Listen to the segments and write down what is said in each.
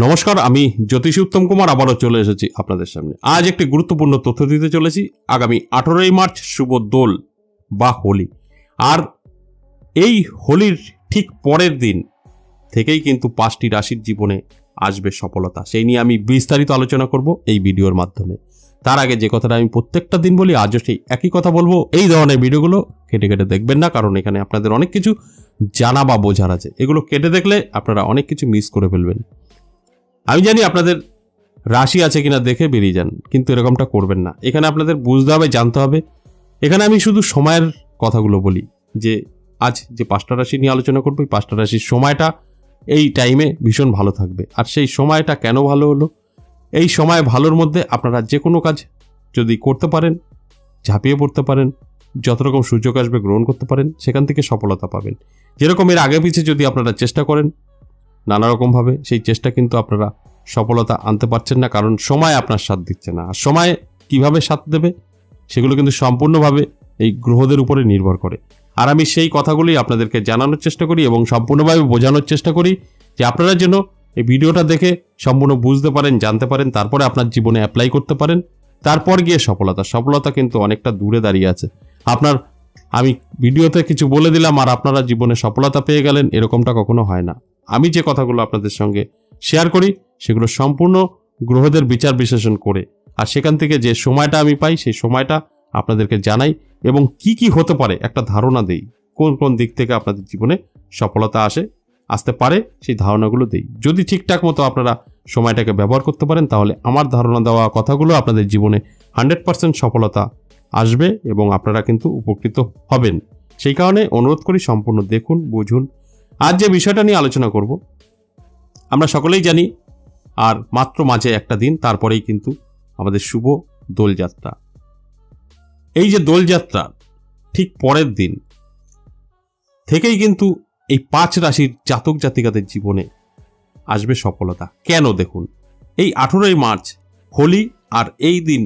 नमस्कार आमी ज्योतिषी उत्तम कुमार आबारो चले एसेछि आपनादेर सामने आज एक गुरुत्वपूर्ण तथ्य दीते चलेछि। आगामी 18 मार्च शुभ दोल बा होली और एई होलिर ठीक परेर दिन थेकेई किन्तु 5टी राशिर जीवने आसबे सफलता। सेई निये आमी विस्तारित आलोचना करब एई भिडियोर माध्यमे। तार आगे जे कथाटा आमी प्रत्येकटा दिन बोली आजो सेई एकई कथा बोलबो। एई धरनेर भिडियोगुलो केटे केटे देखबेन ना, कारण एखाने आपनादेर अनेक किछु जाना बा बोझार आछे। एगुलो केटे देखले आपनारा अनेक किछु मिस करे फेलबेन। আমি জানি আপনাদের রাশি আছে কিনা দেখে বেরিয়ে যান, কিন্তু এরকমটা করবেন না। এখানে আপনাদের বুঝতে হবে, জানতে হবে। এখানে আমি শুধু সময়ের কথাগুলো বলি, যে আজ যে 5টা রাশি নিয়ে আলোচনা করব, এই 5টা রাশির সময়টা এই টাইমে ভীষণ ভালো থাকবে। আর সেই সময়টা কেন ভালো হলো, এই সময় ভালোর মধ্যে আপনারা যে কোনো কাজ যদি করতে পারেন, ঝাঁপিয়ে পড়তে পারেন, যত রকম সুযোগ আসবে গ্রহণ করতে পারেন, সেখান থেকে সফলতা পাবেন। যেরকম এর আগে পিছে যদি আপনারা চেষ্টা করেন নানা রকমভাবে, সেই চেষ্টা কিন্তু আপনারা সফলতা আনতে পারছেন না, কারণ সময় আপনার সাথ দিচ্ছে না। আর সময় কীভাবে সাথ দেবে সেগুলো কিন্তু সম্পূর্ণভাবে এই গ্রহদের উপরে নির্ভর করে। আর আমি সেই কথাগুলি আপনাদেরকে জানানোর চেষ্টা করি এবং সম্পূর্ণভাবে বোঝানোর চেষ্টা করি, যে আপনারা যেন এই ভিডিওটা দেখে সম্পূর্ণ বুঝতে পারেন, জানতে পারেন, তারপরে আপনার জীবনে অ্যাপ্লাই করতে পারেন, তারপর গিয়ে সফলতা কিন্তু অনেকটা দূরে দাঁড়িয়ে আছে আপনার। আমি ভিডিওতে কিছু বলে দিলাম আর আপনারা জীবনে সফলতা পেয়ে গেলেন, এরকমটা কখনো হয় না। আমি যে কথাগুলো আপনাদের সঙ্গে শেয়ার করি সেগুলো সম্পূর্ণ গ্রহদের বিচার বিশ্লেষণ করে, আর সেখান থেকে যে সময়টা আমি পাই সেই সময়টা আপনাদেরকে জানাই এবং কি কি হতে পারে একটা ধারণা দেই, কোন কোন দিক থেকে আপনাদের জীবনে সফলতা আসতে পারে সেই ধারণাগুলো দেই। যদি ঠিকঠাক মতো আপনারা সময়টাকে ব্যবহার করতে পারেন, তাহলে আমার ধারণা দেওয়া কথাগুলো আপনাদের জীবনে 100% সফলতা আসবে এবং আপনারা কিন্তু উপকৃত হবেন। সেই কারণে অনুরোধ করি সম্পূর্ণ দেখুন, বুঝুন। আজ যে বিষয়টা নিয়ে আলোচনা করব আমরা সকলেই জানি, আর মাত্র মাঝে একটা দিন তারপরেই কিন্তু আমাদের শুভ দোলযাত্রা। এই যে দোলযাত্রা ঠিক পরের দিন থেকেই কিন্তু এই 5 রাশির জাতক জাতিকাদের জীবনে আসবে সফলতা। কেন দেখুন, এই 18 মার্চ হোলি, আর এই দিন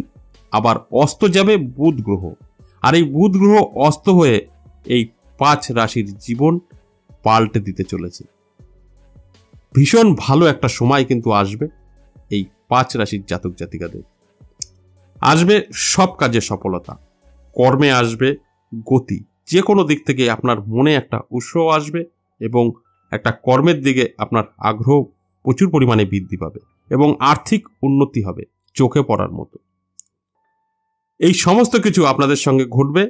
আবার অস্ত যাবে বুধ গ্রহ, আর এই বুধ গ্রহ অস্ত হয়ে এই 5 রাশির জীবন পাল্টে দিতে চলেছে। ভীষণ ভালো একটা সময় কিন্তু আসবে এই 5 রাশির জাতক জাতিকাদের। আসবে সব কাজে সফলতা, কর্মে আসবে গতি, যে কোনো দিক থেকে আপনার মনে একটা উৎসাহ আসবে এবং একটা কর্মের দিকে আপনার আগ্রহ প্রচুর পরিমাণে বৃদ্ধি পাবে এবং আর্থিক উন্নতি হবে চোখে পড়ার মতো। এই সমস্ত কিছু আপনাদের সঙ্গে ঘটবে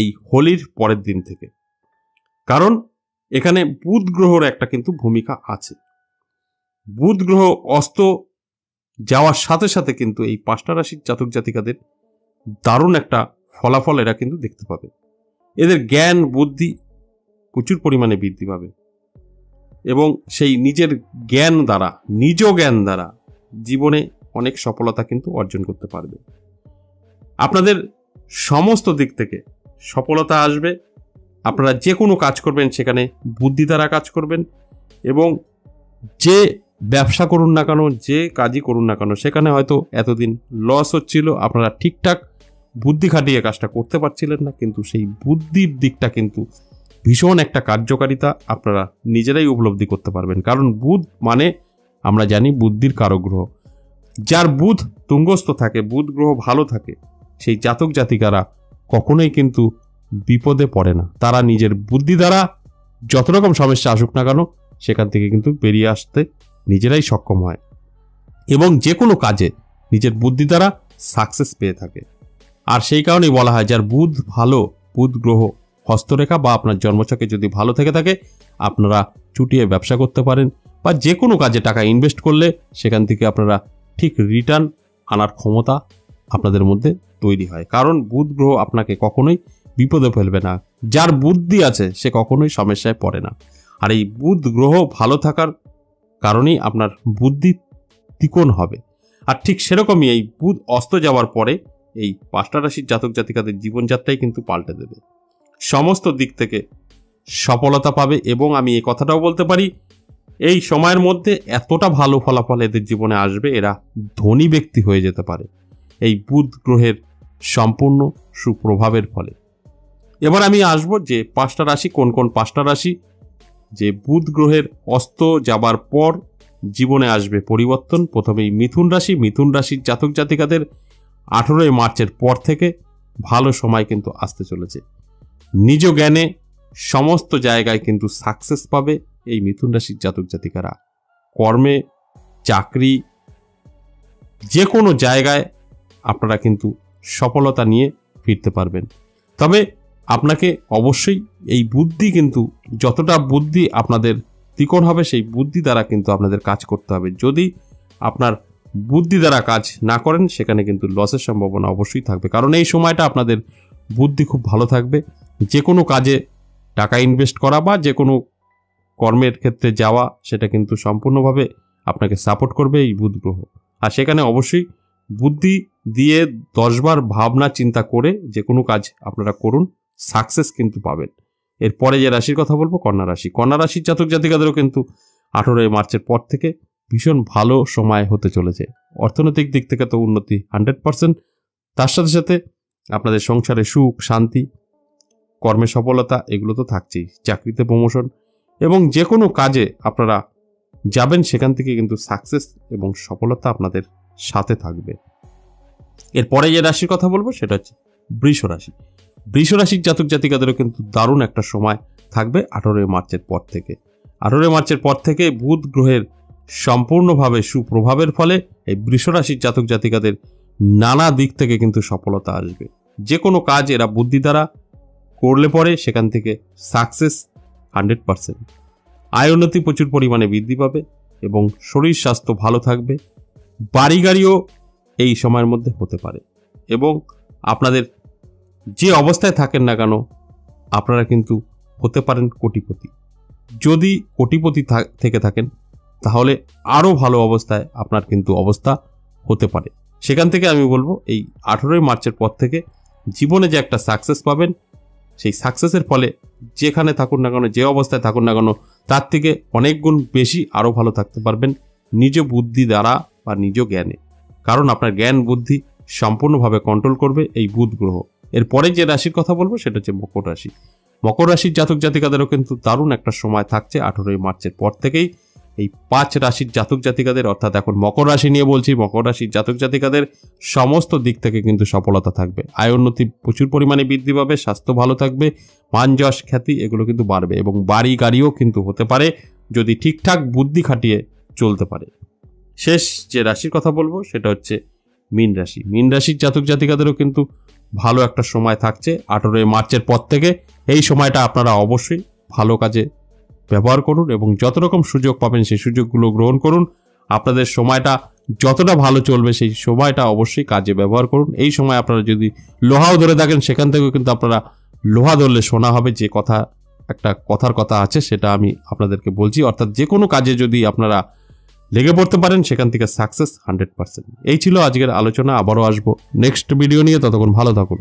এই হোলির পরের দিন থেকে, কারণ এখানে বুধ গ্রহের একটা কিন্তু ভূমিকা আছে। বুধ গ্রহ অস্ত যাওয়ার সাথে সাথে কিন্তু এই 5টা রাশির জাতক জাতিকাদের দারুণ একটা ফলাফল এরা কিন্তু দেখতে পাবে। এদের জ্ঞান বুদ্ধি প্রচুর পরিমাণে বৃদ্ধি পাবে এবং সেই নিজের জ্ঞান দ্বারা, নিজ জ্ঞান দ্বারা জীবনে অনেক সফলতা কিন্তু অর্জন করতে পারবে। আপনাদের সমস্ত দিক থেকে সফলতা আসবে। আপনারা যে কোনো কাজ করবেন সেখানে বুদ্ধি দ্বারা কাজ করবেন এবং যে ব্যবসা করুন না কেন, যে কাজই করুন না কেন, সেখানে হয়তো এতদিন লস হচ্ছিল, আপনারা ঠিকঠাক বুদ্ধি খাটিয়ে কাজটা করতে পারছিলেন না, কিন্তু সেই বুদ্ধির দিকটা কিন্তু ভীষণ একটা কার্যকারিতা আপনারা নিজেরাই উপলব্ধি করতে পারবেন। কারণ বুধ মানে আমরা জানি বুদ্ধির কারক গ্রহ। যার বুধ তুঙ্গস্থ থাকে, বুধ গ্রহ ভালো থাকে, সেই জাতক জাতিকারা কখনোই কিন্তু বিপদে পড়ে না। তারা নিজের বুদ্ধি দ্বারা যত রকম সমস্যা আসুক না কেন, সেখান থেকে কিন্তু বেরিয়ে আসতে নিজেরাই সক্ষম হয় এবং যে কোনো কাজে নিজের বুদ্ধি দ্বারা সাকসেস পেয়ে থাকে। আর সেই কারণেই বলা হয়, যার বুধ ভালো, বুধ গ্রহ হস্তরেখা বা আপনার জন্মছকে যদি ভালো থেকে থাকে, আপনারা চুটিয়ে ব্যবসা করতে পারেন বা যে কোনো কাজে টাকা ইনভেস্ট করলে সেখান থেকে আপনারা ঠিক রিটার্ন আনার ক্ষমতা আপনাদের মধ্যে তৈরি হয়। কারণ বুধ গ্রহ আপনাকে কখনোই বিপদে ফেলবে না। যার বুদ্ধি আছে সে কখনোই সমস্যায় পড়ে না। আর এই বুধ গ্রহ ভালো থাকার কারণেই আপনার বুদ্ধি তীক্ষ্ণ হবে। আর ঠিক সেরকমই এই বুধ অস্ত যাওয়ার পরে এই 5টা রাশির জাতক জাতিকাদের জীবনযাত্রাই কিন্তু পাল্টে দেবে। সমস্ত দিক থেকে সফলতা পাবে এবং আমি এই কথাটাও বলতে পারি, এই সময়ের মধ্যে এতটা ভালো ফলাফল এদের জীবনে আসবে, এরা ধনী ব্যক্তি হয়ে যেতে পারে এই বুধ গ্রহের সম্পূর্ণ সুপ্রভাবের ফলে। এবার আমি আসব যে 5টা রাশি, কোন কোন 5টা রাশি যে বুধ গ্রহের অস্ত যাবার পর जीवने आसबे परिवर्तन। प्रथमेई मिथुन राशि जातक जातिकादेर 18 मार्चेर पर थेके भालो समय किन्तु आसते चलेछे। निज ज्ञाने समस्त जायगाय किन्तु सक्सेस पाबे एई मिथुन राशिर जातक जातिकारा। कर्मे चाकरी जे कोनो जायगाय आपनारा किन्तु सफलता निये फिरते पारबेन। तबे आपनाके अवश्यई एई बुद्धि किन्तु जतटा बुद्धि आपनादेर त्रिकोण हबे सेई बुद्धि द्वारा किन्तु आपनादेर काज करते हबे। यदि आपनार बुद्धि द्वारा काज ना करेन सेखाने किन्तु लसेर सम्भावना अवश्यई थाकबे, कारण एई समयटा आपनादेर बुद्धि खूब भालो थाकबे। जे कोनो काजे टाका इनभेस्ट करा बा जे कोनो कर्मेर क्षेत्रे जावा सेटा किन्तु सम्पूर्णभावे आपनाके सापोर्ट करबे एई बुध ग्रह। आर सेखाने अवश्यई बुद्धि दिये 10 बार भावना चिंता करे जे कोनो काज आपनारा करुन, सक्सेस किन्तु पाबेन। एरपरे जे राशिर कथा बोलबो कन्या राशि। कन्या राशिर जातक जातिकादेरও किन्तु 18 मार्चের पर থেকে ভীষণ ভালো সময় হতে চলেছে। অর্থনৈতিক দিক থেকে তো উন্নতি 100%, তার সাথে সাথে আপনাদের সংসারে সুখ শান্তি কর্মে সফলতা এগুলো তো থাকছেই। চাকরিতে প্রমোশন এবং যে কোনো কাজে আপনারা যাবেন সেখান থেকে কিন্তু সাকসেস এবং সফলতা আপনাদের সাথে থাকবে। এরপরে যে রাশির কথা বলবো সেটা হচ্ছে বৃষ রাশি। বৃষ রাশির জাতক জাতিকাদেরও কিন্তু দারুণ একটা সময় থাকবে 18 মার্চের পর থেকে। 18 মার্চের পর থেকে বুধ গ্রহের সম্পূর্ণভাবে সুপ্রভাবের ফলে এই বৃষ রাশির জাতক জাতিকাদের নানা দিক থেকে কিন্তু সফলতা আসবে। যে কোনো কাজ এরা বুদ্ধি দ্বারা করলে পরে সেখান থেকে সাকসেস 100%। আয় উন্নতি প্রচুর পরিমাণে বৃদ্ধি পাবে এবং শরীর স্বাস্থ্য ভালো থাকবে। বাড়ি গাড়িও এই সময়ের মধ্যে হতে পারে এবং আপনাদের যে অবস্থায় থাকেন না কেন আপনারা কিন্তু হতে পারেন কোটিপতি। যদি কোটিপতি থেকে থাকেন তাহলে আরও ভালো অবস্থায় আপনার কিন্তু অবস্থা হতে পারে। সেখান থেকে আমি বলবো এই 18 মার্চের পর থেকে জীবনে যে একটা সাকসেস পাবেন সেই সাকসেসের ফলে যেখানে থাকুন না কেন যে অবস্থায় থাকুন না কেন তার থেকে অনেক গুণ বেশি আরও ভালো থাকতে পারবেন নিজ বুদ্ধি দ্বারা বা নিজ জ্ঞানে, কারণ আপনার জ্ঞান বুদ্ধি সম্পূর্ণভাবে কন্ট্রোল করবে এই বুধ গ্রহ। এরপরে যে রাশির কথা বলবো সেটা হচ্ছে মকর রাশি। মকর রাশির জাতক জাতিকাদেরও কিন্তু দারুণ একটা সময় থাকছে 18 মার্চের পর থেকেই। এই 5 রাশির জাতক জাতিকাদের অর্থাৎ এখন মকর রাশি নিয়ে বলছি, মকর রাশির জাতক জাতিকাদের সমস্ত দিক থেকে কিন্তু সফলতা থাকবে। আয় উন্নতি প্রচুর পরিমাণে বৃদ্ধি পাবে, স্বাস্থ্য ভালো থাকবে, মান যশ খ্যাতি এগুলো কিন্তু বাড়বে এবং বাড়ি গাড়িও কিন্তু হতে পারে যদি ঠিকঠাক বুদ্ধি খাটিয়ে চলতে পারে। শেষ যে রাশির কথা বলবো সেটা হচ্ছে মীন রাশি। মীন রাশির জাতক জাতিকাদেরও কিন্তু ভালো একটা সময় থাকছে 18 মার্চের পর থেকে। এই সময়টা আপনারা অবশ্যই ভালো কাজে ব্যবহার করুন এবং যত রকম সুযোগ পাবেন সেই সুযোগগুলো গ্রহণ করুন। আপনাদের সময়টা যতটা ভালো চলবে সেই সময়টা অবশ্যই কাজে ব্যবহার করুন। এই সময় আপনারা যদি লোহাও ধরে থাকেন সেখান থেকেও কিন্তু আপনারা লোহা ধরলে সোনা হবে, যে কথা একটা কথার কথা আছে সেটা আমি আপনাদেরকে বলছি। অর্থাৎ যে কোনো কাজে যদি আপনারা লেগে পড়তে পারেন সেখান থেকে সাকসেস 100%। এই ছিল আজকের আলোচনা, আবারও আসবো নেক্সট ভিডিও নিয়ে। ততক্ষণ ভালো থাকুন।